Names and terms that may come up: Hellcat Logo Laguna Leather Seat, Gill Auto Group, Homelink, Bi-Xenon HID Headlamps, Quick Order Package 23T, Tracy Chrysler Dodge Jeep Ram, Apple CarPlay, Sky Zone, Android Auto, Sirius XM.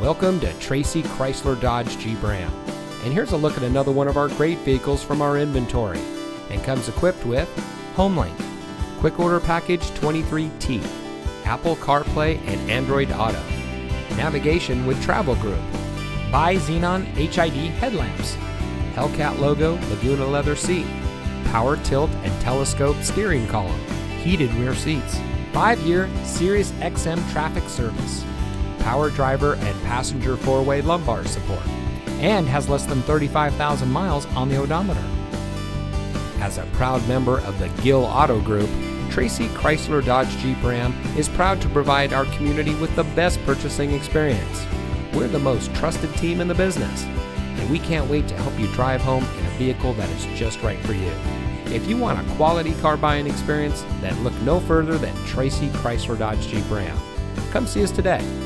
Welcome to Tracy Chrysler Dodge Jeep Ram, and here's a look at another one of our great vehicles from our inventory, and comes equipped with Homelink, Quick Order Package 23T, Apple CarPlay and Android Auto, navigation with Travel Group, Bi-Xenon HID Headlamps, Hellcat Logo Laguna Leather Seat, Power Tilt and Telescope Steering Column, heated rear seats, 5-year Sirius XM traffic service, power driver and passenger 4-way lumbar support, and has less than 35,000 miles on the odometer. As a proud member of the Gill Auto Group, Tracy Chrysler Dodge Jeep Ram is proud to provide our community with the best purchasing experience. We're the most trusted team in the business, and we can't wait to help you drive home in a vehicle that is just right for you. If you want a quality car buying experience, then look no further than Tracy Chrysler Dodge Jeep Ram. Come see us today.